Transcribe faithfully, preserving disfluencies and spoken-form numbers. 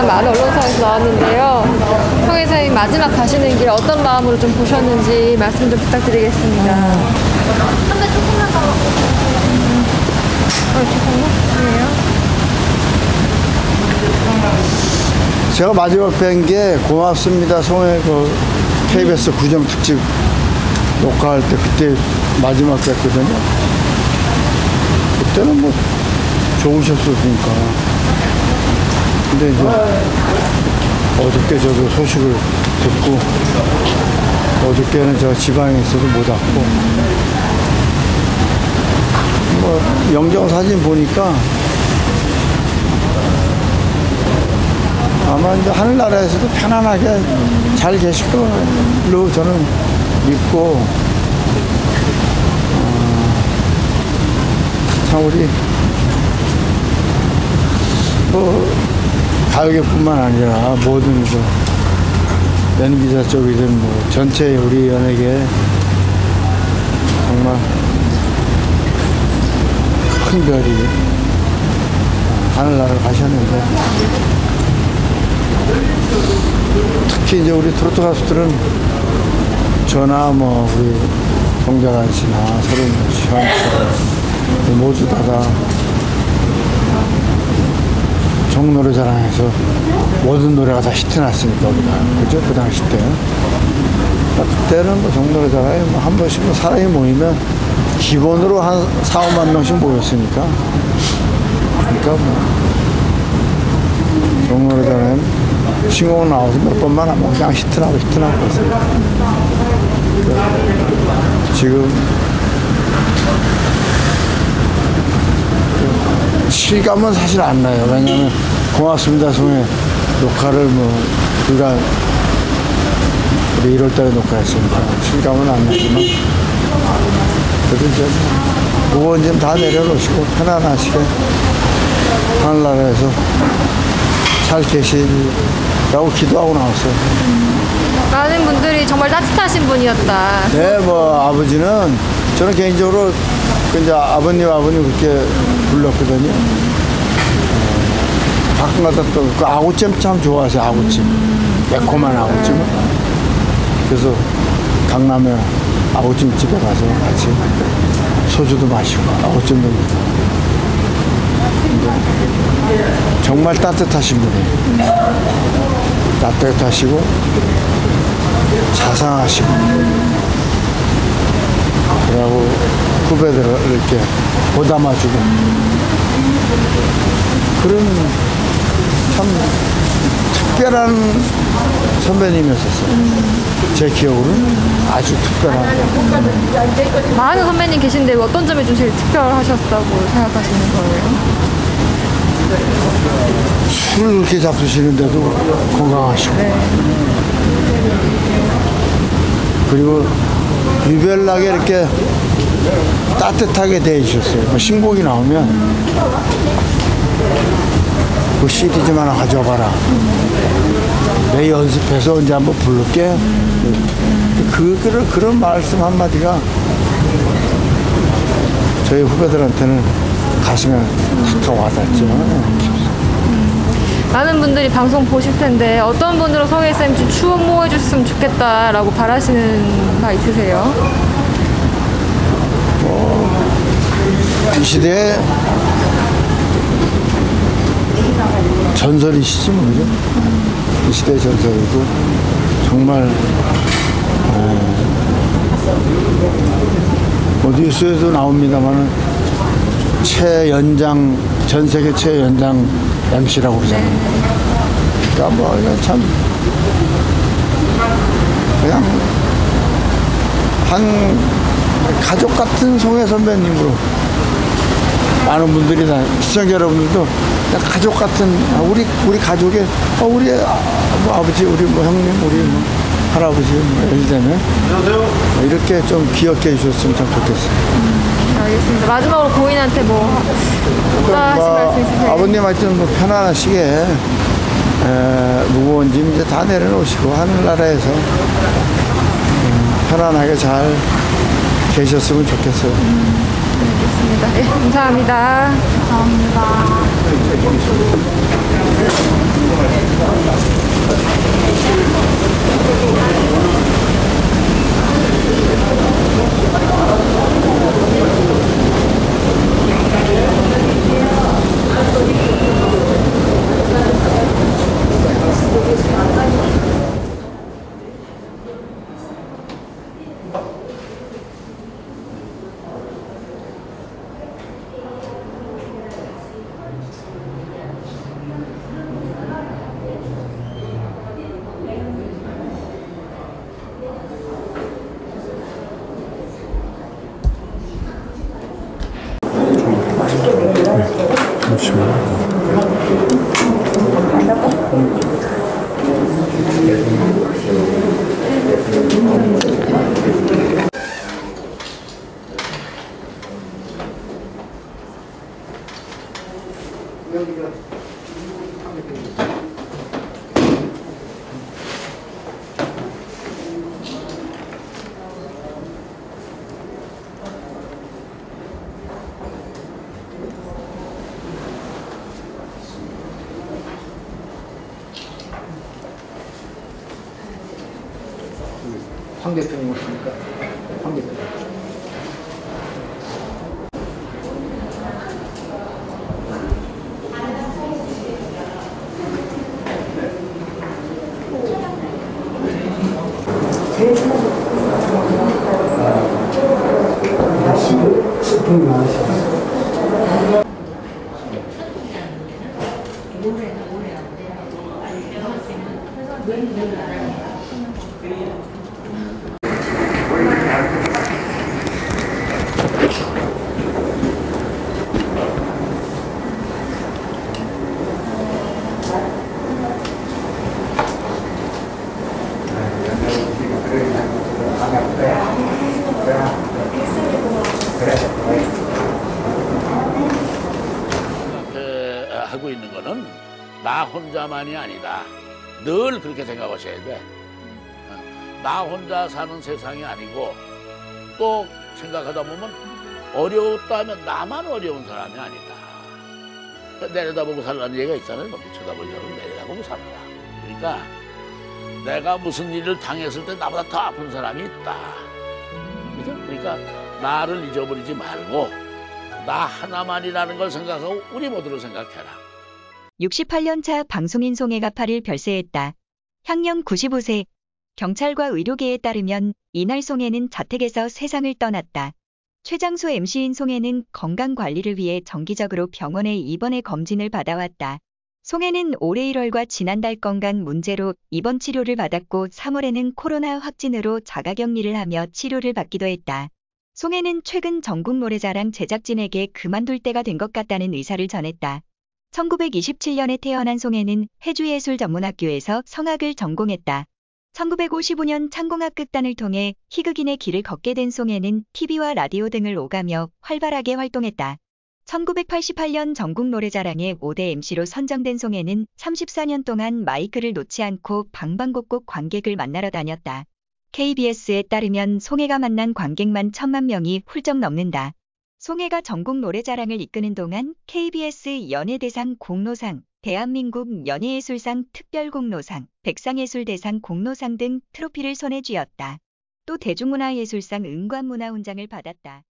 대상, 많은 언론상에서 나왔는데요. 송혜선생님 마지막 가시는 길 어떤 마음으로 좀 보셨는지 말씀 좀 부탁드리겠습니다. 한대 조금만 더. 아, 죄송해요. 제가 마지막 뵌 게 고맙습니다. 송해 그 케이비에스 구정 특집 녹화할 때 그때 마지막 뵀거든요. 그때는 뭐 좋으셨으니까. 근데 이제 어저께 저도 소식을 듣고, 어저께는 제가 지방에 있어서 못 왔고, 뭐 영정 사진 보니까 아마 이제 하늘나라에서도 편안하게 잘 계실 걸로 저는 믿고, 어, 참 우리 뭐 가요계뿐만 아니라 모든 그 연기자 쪽이든 뭐 전체 우리 연예계 정말 큰 별이 하늘나라 가셨는데, 특히 이제 우리 트로트 가수들은 저나 뭐 우리 정자란 씨나 서른도 씨, 씨 모두 다다 전국노래자랑에서 모든 노래가 다 히트났으니까, 그죠? 그 당시 때. 그때는 뭐 전국노래자랑에 뭐 한 번씩 뭐 사람이 모이면 기본으로 한 사오만 명씩 모였으니까. 그러니까 뭐 전국노래자랑에 신곡 나와서 몇 번만 하면 그냥 히트나고 히트나고 했어요. 지금 실감은 사실 안 나요. 왜냐면 고맙습니다 송해 녹화를 뭐 우리가 우리 일월달에 녹화했으니까 실감은 안 나지만, 그래도 이제 무거운 짐 다 내려놓으시고 편안하시게 하늘나라에서 잘 계시라고 기도하고 나왔어요. 많은 분들이 정말 따뜻하신 분이었다. 네, 뭐 아버지는 저는 개인적으로 이제 아버님 아버님 그렇게 불렀거든요. 가끔가다 또 그 아구찜 참 좋아하세요. 아구찜, 매콤한 아구찜. 그래서 강남에 아구찜 집에 가서 같이 소주도 마시고 아구찜도 먹고. 정말 따뜻하신 분이에요. 따뜻하시고 자상하시고, 그리고 후배들을 이렇게 보담아주고, 그런 참 특별한 선배님이었어요. 제 기억으로는 아주 특별한. 많은 선배님 계신데 어떤 점이 좀 제일 특별하셨다고 생각하시는 거예요? 술을 그렇게 잡수시는데도 건강하시고, 네. 그리고 유별나게 이렇게 따뜻하게 대해주셨어요. 신곡이 나오면 그 씨디 좀 하나 가져가라, 내 연습해서 언제 한번 부를게, 그, 그런 말씀 한마디가 저희 후배들한테는 가슴에 탁 와닿죠. 많은 분들이 방송 보실 텐데 어떤 분으로 성혜쌤 좀 추모해 주셨으면 좋겠다라고 바라시는 바 있으세요? 어, 이 시대에 전설이시지 뭐, 그죠? 이 시대의 전설이고, 정말 어, 뭐 뉴스에도 나옵니다만은 최연장, 전 세계 최연장 엠씨라고 그러잖아요. 그러니까 뭐 참 그냥 한 가족 같은 송해 선배님으로, 많은 분들이 다 시청자 여러분들도 그냥 가족 같은, 우리 우리 가족의 어, 우리 뭐 아버지, 우리 뭐 형님, 우리 뭐 할아버지, 뭐 예를 들면 이렇게 좀 기억해 주셨으면 참 좋겠어요. 알겠습니다. 마지막으로 고인한테 뭐 하실 말씀 있으세요? 아버님 하여튼 뭐 편안하시게, 에, 무거운 짐 이제 다 내려놓으시고 하늘나라에서 음, 편안하게 잘 계셨으면 좋겠어요. 음, 알겠습니다. 예, 감사합니다. 감사합니다. 하시고. 황 대표님 오십니까? 황 대표님. 스프링 많으시죠? 하고 있는 거는 나 혼자만이 아니다. 늘 그렇게 생각하셔야 돼. 나 혼자 사는 세상이 아니고, 또 생각하다 보면 어려웠다 하면 나만 어려운 사람이 아니다. 내려다보고 살라는 얘기가 있잖아요. 너무 쳐다보려면 내려다보고 살라. 그러니까 내가 무슨 일을 당했을 때 나보다 더 아픈 사람이 있다. 그죠? 그러니까 나를 잊어버리지 말고 나 하나만이라는 걸 생각하고 우리 모두를 생각해라. 육십팔 년 차 방송인 송해가 팔 일 별세했다. 향년 구십오 세. 경찰과 의료계에 따르면 이날 송해는 자택에서 세상을 떠났다. 최장수 엠시인 송해는 건강관리를 위해 정기적으로 병원에 입원해 검진을 받아왔다. 송해는 올해 일월과 지난달 건강 문제로 입원 치료를 받았고 삼월에는 코로나 확진으로 자가격리를 하며 치료를 받기도 했다. 송해는 최근 전국노래자랑 제작진에게 그만둘 때가 된 것 같다는 의사를 전했다. 천구백이십칠 년에 태어난 송해는 해주예술전문학교에서 성악을 전공했다. 천구백오십오 년 창공악극단을 통해 희극인의 길을 걷게 된 송해는 티비와 라디오 등을 오가며 활발하게 활동했다. 천구백팔십팔 년 전국노래자랑의 오 대 엠시로 선정된 송해는 삼십사 년 동안 마이크를 놓지 않고 방방곡곡 관객을 만나러 다녔다. 케이비에스에 따르면 송해가 만난 관객만 천만 명이 훌쩍 넘는다. 송해가 전국노래자랑을 이끄는 동안 케이비에스 연예대상 공로상, 대한민국 연예예술상 특별공로상, 백상예술대상 공로상 등 트로피를 손에 쥐었다. 또 대중문화예술상 은관문화훈장을 받았다.